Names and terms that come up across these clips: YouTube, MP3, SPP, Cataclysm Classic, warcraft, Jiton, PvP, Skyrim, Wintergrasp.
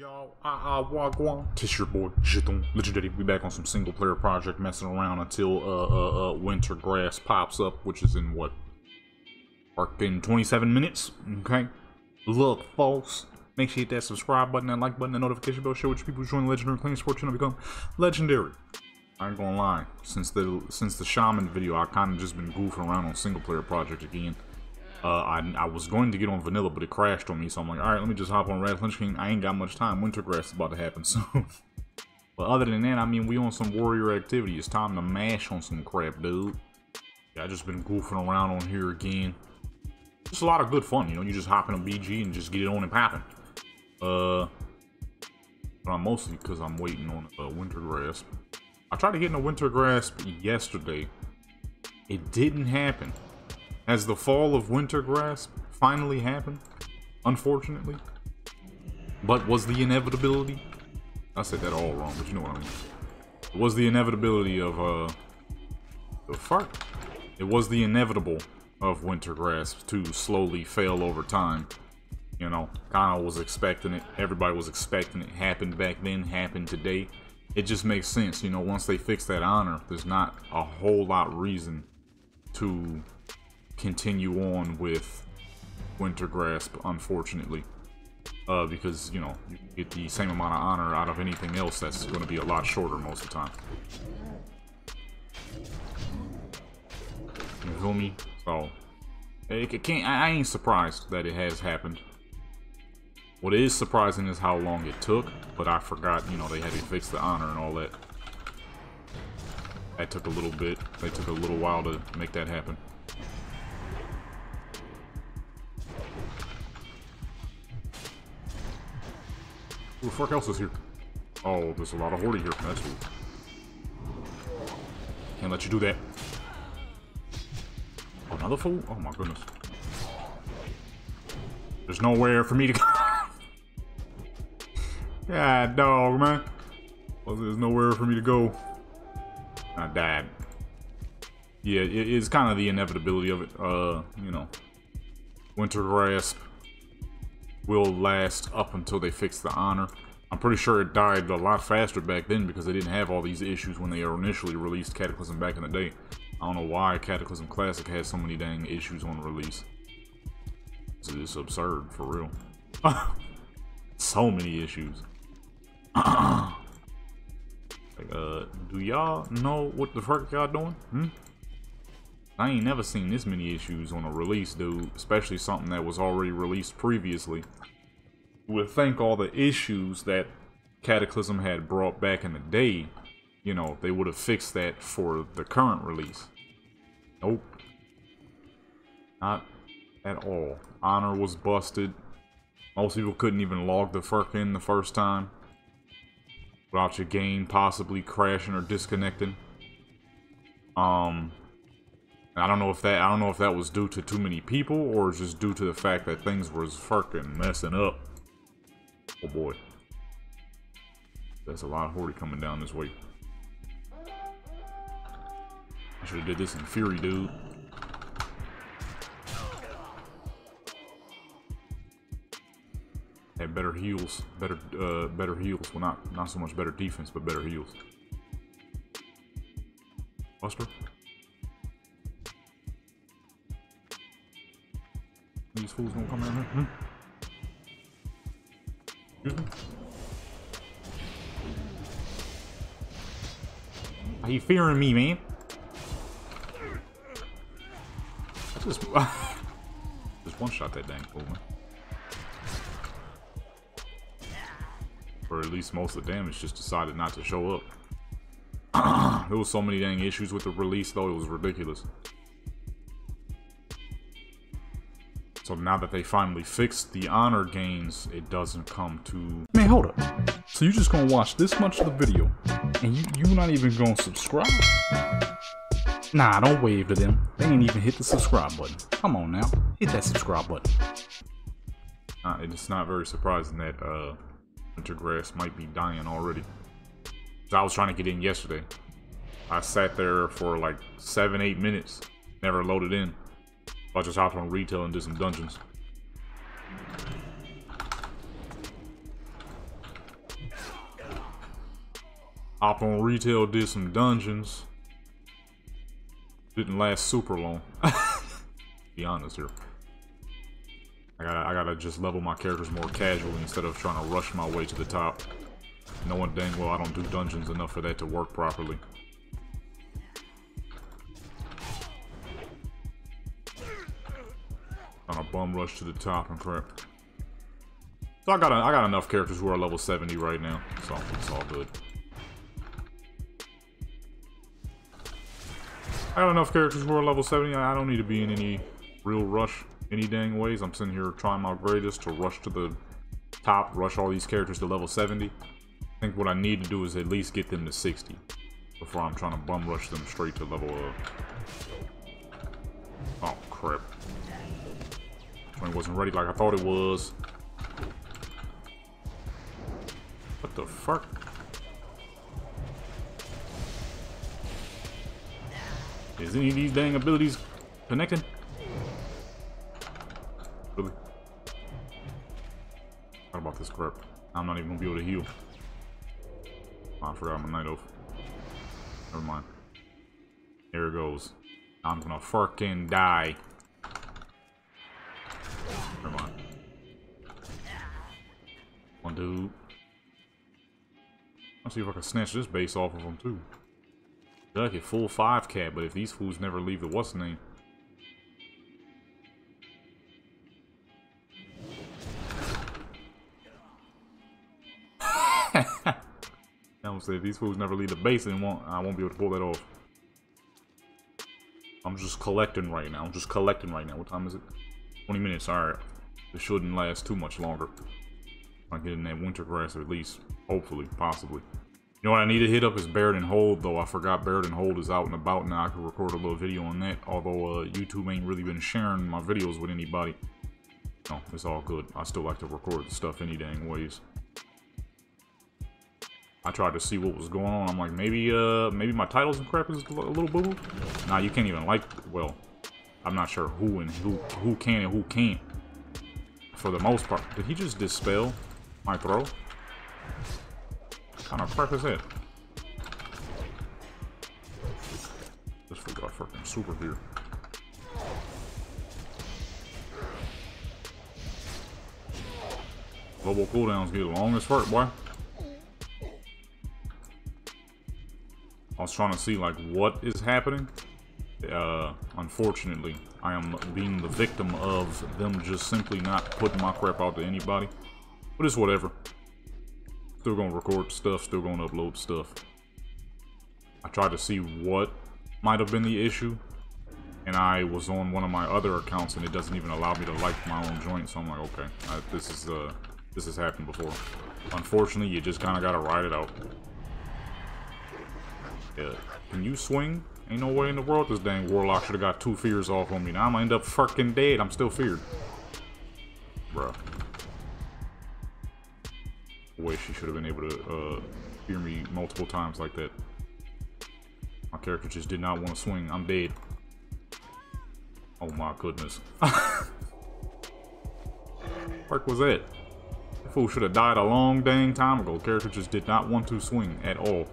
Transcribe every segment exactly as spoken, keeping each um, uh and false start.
Y'all, I, I, wagwan. It's your boy, Jiton. Legendary, we back on some single player project messing around until uh, uh, uh, Wintergrasp pops up, which is in what? Arc in twenty-seven minutes? Okay. Look, folks, make sure you hit that subscribe button, that like button, that notification bell, show which people join the Legendary Clean Sports Channel become legendary. I ain't gonna lie, since the since the Shaman video, I kinda just been goofing around on single player project again. Uh, I, I was going to get on vanilla, but it crashed on me, so I'm like, alright, let me just hop on Red Lynch King. I ain't got much time. Wintergrass is about to happen soon. But other than that, I mean, we on some warrior activity. It's time to mash on some crap, dude. Yeah, I just been goofing around on here again. It's a lot of good fun, you know, you just hop in a B G and just get it on and popping. Uh, but I'm mostly because I'm waiting on uh, Wintergrasp. I tried to get in a Wintergrasp yesterday. It didn't happen. Has the fall of Wintergrasp finally happened? Unfortunately. But was the inevitability? I said that all wrong, but you know what I mean. It was the inevitability of, uh... the fuck? It was the inevitable of Wintergrasp to slowly fail over time. You know, kinda was expecting it. Everybody was expecting it. Happened back then, happened today. It just makes sense, you know, once they fix that honor, there's not a whole lot reason to continue on with Wintergrasp, unfortunately, uh, because, you know, you can get the same amount of honor out of anything else that's going to be a lot shorter most of the time. You feel me? So, it, it can't, I, I ain't surprised that it has happened. What is surprising is how long it took, but I forgot, you know, they had to fix the honor and all that. That took a little bit. They took a little while to make that happen. Who the fuck else is here? Oh, there's a lot of Horde here. That's cool. Can't let you do that. Another fool? Oh my goodness. There's nowhere for me to go. God dog, man. Well, there's nowhere for me to go. I died. Yeah, it is kind of the inevitability of it. Uh, you know, Wintergrasp will last up until they fix the honor. I'm pretty sure it died a lot faster back then because they didn't have all these issues when they initially released Cataclysm back in the day. I don't know why Cataclysm Classic has so many dang issues on release. It's, it's absurd, for real. So many issues. Like, uh, do y'all know what the fuck y'all doing? Hmm? I ain't never seen this many issues on a release, dude. Especially something that was already released previously. You would think all the issues that Cataclysm had brought back in the day, you know, they would have fixed that for the current release. Nope. Not at all. Honor was busted. Most people couldn't even log the furk in the first time. Without your game possibly crashing or disconnecting. Um... I don't know if that I don't know if that was due to too many people or just due to the fact that things was fucking messing up. Oh boy, there's a lot of Horde coming down this way. I should have did this in Fury, dude. Had better heals, better uh, better heals. Well, not not so much better defense, but better heals. Buster. These fools gonna come around here. Hmm? Excuse me? Are you fearing me, man? I just, just one shot that dang fool, man. Or at least most of the damage just decided not to show up. There was so many dang issues with the release, though, it was ridiculous. So now that they finally fixed the honor gains, it doesn't come to... Man, hold up. So you're just gonna watch this much of the video, and you, you're not even gonna subscribe? Nah, don't wave to them. They ain't even hit the subscribe button. Come on now, hit that subscribe button. Uh, it's not very surprising that uh, Wintergrasp might be dying already. I was trying to get in yesterday. I sat there for like seven, eight minutes, never loaded in. I just hopped on retail and did some dungeons. Op on Retail did some dungeons. Didn't last super long. Be honest here. I gotta, I gotta just level my characters more casually instead of trying to rush my way to the top. Knowing dang well I don't do dungeons enough for that to work properly. On a bum rush to the top and crap. So I got, a, I got enough characters who are level seventy right now, so it's all good. I got enough characters who are level seventy. I don't need to be in any real rush any dang ways. I'm sitting here trying my greatest to rush to the top, rush all these characters to level seventy. I think what I need to do is at least get them to sixty before I'm trying to bum rush them straight to level up. Oh crap. It wasn't ready like I thought it was. What the fuck? Is any of these dang abilities connecting? Really? What about this crap? I'm not even gonna be able to heal. Oh, I forgot I'm a Night Elf. Never mind. There it goes. I'm gonna fucking die. Never mind. One dude. I'll see if I can snatch this base off of them too. Duck it, full five cat, but if these fools never leave the what's the name? I almost said if these fools never leave the base, then won't, I won't be able to pull that off. I'm just collecting right now. I'm just collecting right now. What time is it? twenty minutes, alright. It shouldn't last too much longer. I get in that Wintergrasp at least. Hopefully, possibly. You know what I need to hit up is Baird and Hold, though. I forgot Baird and Hold is out and about now. I could record a little video on that, although uh, YouTube ain't really been sharing my videos with anybody. No, it's all good. I still like to record stuff any dang ways. I tried to see what was going on. I'm like, maybe uh, maybe my titles and crap is a little boo-boo? Nah, you can't even like, well, I'm not sure who and who, who can and who can't. For the most part. Did he just dispel my throw? What kind of crap is that? This fool got fucking super here. Global cooldowns get long as fuck, boy. I was trying to see like what is happening. Uh, unfortunately, I am being the victim of them just simply not putting my crap out to anybody. But it's whatever. Still gonna record stuff, still gonna upload stuff. I tried to see what might have been the issue, and I was on one of my other accounts, and it doesn't even allow me to like my own joint. So I'm like, okay, I, this is uh, this has happened before. Unfortunately, you just kind of gotta ride it out. Yeah. Can you swing? Ain't no way in the world this dang warlock should have got two fears off on me. Now I'm gonna end up fucking dead. I'm still feared, bruh. Way she should have been able to uh, hear me multiple times like that. My character just did not want to swing. I'm dead. Oh my goodness. What was that? That fool should have died a long dang time ago. Character just did not want to swing at all.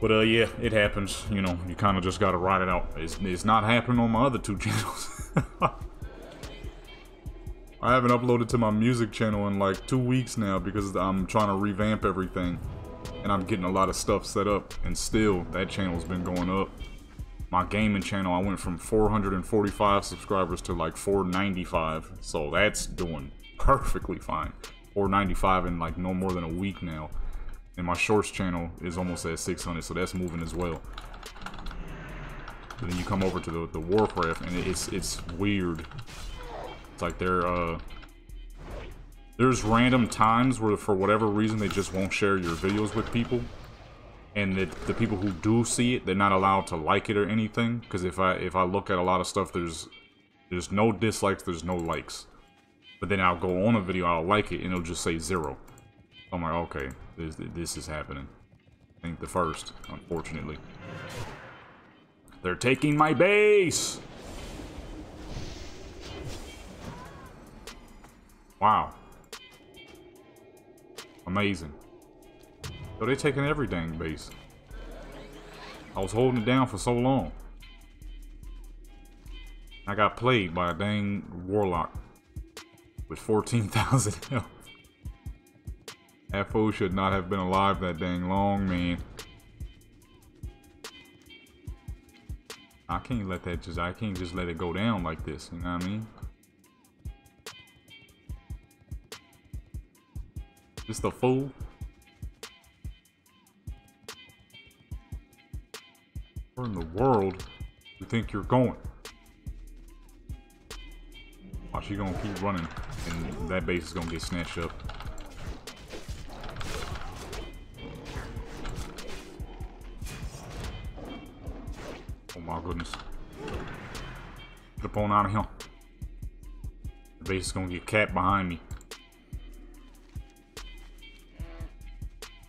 But uh, yeah, it happens. You know, you kind of just gotta ride it out. It's, it's not happening on my other two channels. I haven't uploaded to my music channel in like two weeks now because I'm trying to revamp everything and I'm getting a lot of stuff set up, and still that channel's been going up. My gaming channel, I went from four hundred forty-five subscribers to like four ninety-five, so that's doing perfectly fine. four ninety-five in like no more than a week now, and my shorts channel is almost at six hundred, so that's moving as well. And then you come over to the, the Warcraft, and it's it's weird. Like there, uh, there's random times where for whatever reason they just won't share your videos with people, and that the people who do see it, they're not allowed to like it or anything. Because if I if I look at a lot of stuff, there's there's no dislikes, there's no likes, but then I'll go on a video, I'll like it, and it'll just say zero. I'm like, okay, this this is happening. I think the first, unfortunately, they're taking my base. Wow. Amazing. So they taking every dang base. I was holding it down for so long. I got played by a dang warlock with fourteen thousand health. That fool should not have been alive that dang long, man. I can't let that just, I can't just let it go down like this, you know what I mean? Just a fool. Where in the world you think you're going? Oh, she's gonna keep running and that base is gonna get snatched up. Oh my goodness. Get on out of here. The base is gonna get capped behind me.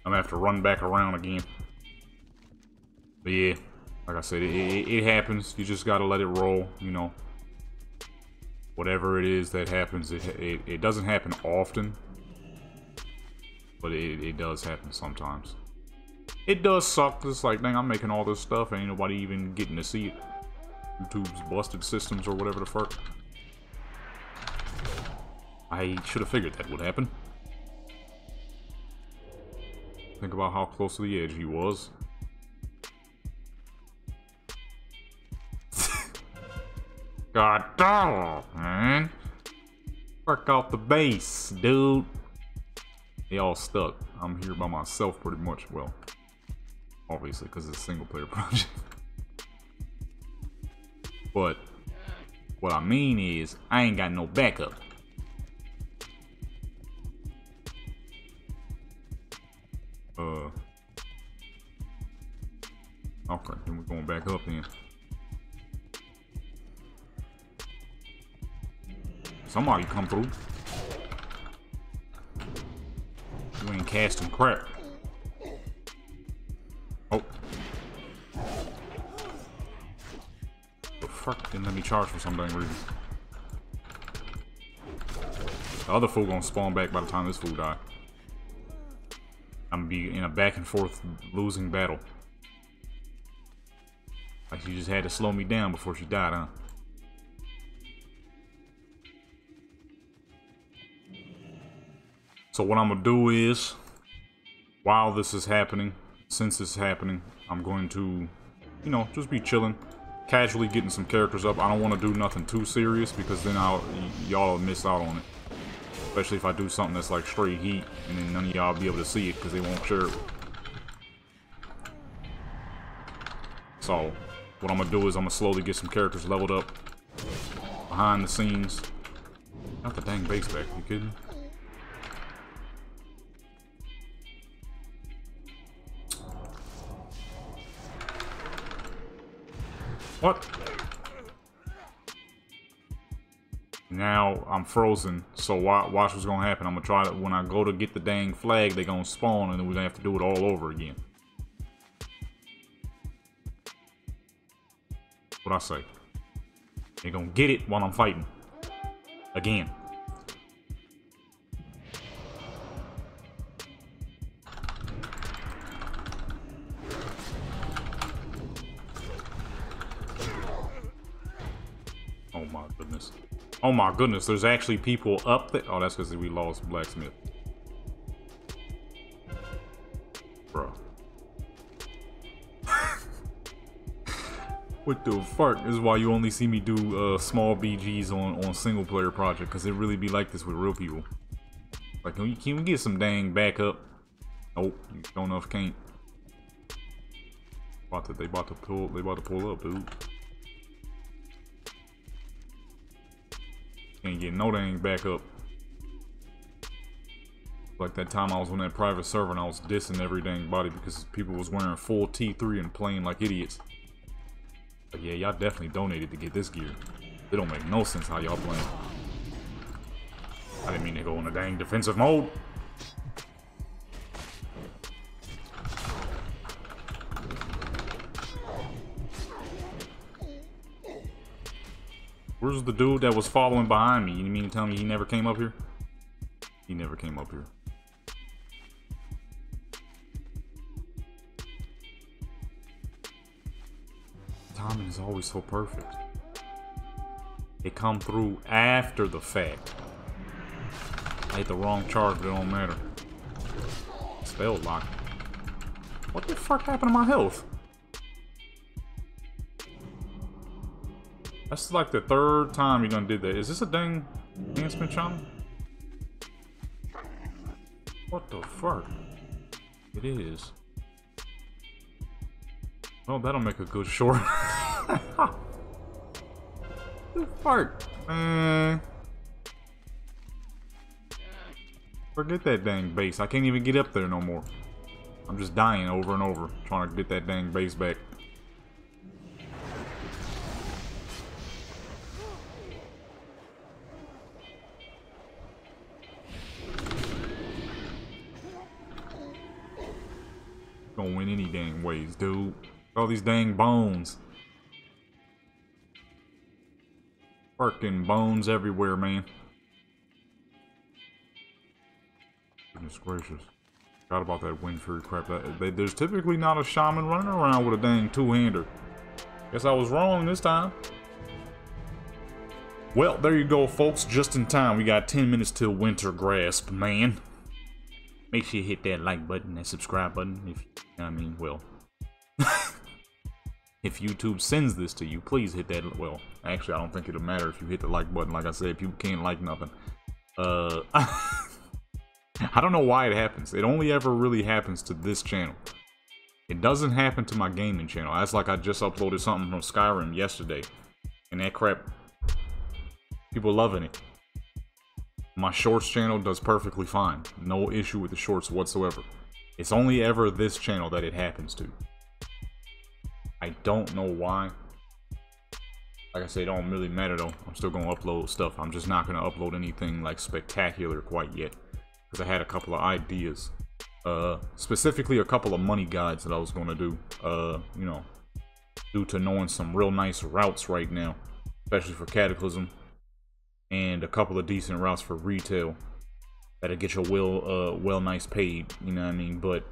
I'm gonna have to run back around again. But yeah, like I said, it, it, it happens. You just gotta let it roll, you know. Whatever it is that happens, it, it, it doesn't happen often. But it, it does happen sometimes. It does suck. It's like, dang, I'm making all this stuff and ain't nobody even getting to see it. YouTube's busted systems or whatever the fuck. I should have figured that would happen. Think about how close to the edge he was. God damn, man. Fuck off the base, dude. They all stuck. I'm here by myself pretty much. Well, obviously, because it's a single player project. But what I mean is, I ain't got no backup. Uh, okay, then we're going back up then. Somebody come through. You ain't casting crap. Oh. The fuck didn't let me charge for some dang reason. The other fool gonna spawn back by the time this fool die. I'm gonna be in a back and forth losing battle. Like she just had to slow me down before she died, huh? So what I'm gonna do is, while this is happening, since it's happening, I'm going to, you know, just be chilling, casually getting some characters up. I don't want to do nothing too serious because then I'll y'all miss out on it. Especially if I do something that's like straight heat, and then none of y'all be able to see it because they won't share it. So, what I'm gonna do is I'm gonna slowly get some characters leveled up behind the scenes. Not the dang base back, you kidding? What? Now I'm frozen, so watch what's gonna happen. I'm gonna try to, when I go to get the dang flag, they gonna spawn and then we're gonna have to do it all over again. What I say? They gonna get it while I'm fighting. Again. Oh my goodness, there's actually people up there. Oh, that's because we lost blacksmith. Bro. What the fuck? This is why you only see me do uh, small B Gs on, on single player project, because it really be like this with real people. Like, can we, can we get some dang backup? Nope, you don't know if can't. About to, they about to pull, they about to pull up, dude. Can't get no dang back up. Like that time I was on that private server and I was dissing every dang body because people was wearing full T three and playing like idiots. But yeah, y'all definitely donated to get this gear. It don't make no sense how y'all playing. I didn't mean to go in a dang defensive mode. Where's the dude that was following behind me? You mean to tell me he never came up here? He never came up here. timing is always so perfect. They come through after the fact. I hit the wrong charge, but it don't matter. Spell lock. What the fuck happened to my health? That's like the third time you're gonna do that. Is this a dang enhancement channel? What the fuck? It is. Well, that'll make a good short. Good fart. Man. Forget that dang base. I can't even get up there no more. I'm just dying over and over trying to get that dang base back. Don't win any dang ways, dude. All these dang bones. Fucking bones everywhere, man. Goodness gracious. Forgot about that wind fury crap. That, they, there's typically not a shaman running around with a dang two-hander. Guess I was wrong this time. Well, there you go, folks. Just in time. We got ten minutes till Wintergrasp, man. Make sure you hit that like button, that subscribe button. If I mean, well. If YouTube sends this to you, please hit that. Well, actually, I don't think it'll matter if you hit the like button. Like I said, people can't like nothing. Uh, I don't know why it happens. It only ever really happens to this channel. It doesn't happen to my gaming channel. That's like I just uploaded something from Skyrim yesterday, and that crap, people loving it. My shorts channel does perfectly fine. No issue with the shorts whatsoever. It's only ever this channel that it happens to. I don't know why. Like I said, it don't really matter though. I'm still gonna upload stuff. I'm just not gonna upload anything like spectacular quite yet, because I had a couple of ideas. Uh, specifically a couple of money guides that I was gonna do. Uh, you know, due to knowing some real nice routes right now, especially for Cataclysm, and a couple of decent routes for retail that'll get you well, uh, well nice paid. You know what I mean? But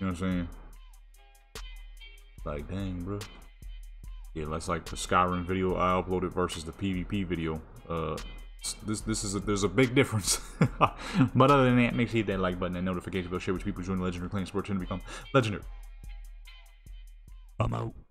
you know what I'm saying? Like, dang, bro. Yeah, that's like the Skyrim video I uploaded versus the PvP video. Uh, this this is a, there's a big difference. But other than that, make sure you hit that like button and notification bell. Share with people. Join the legendary clan sports channel to become legendary. I'm out.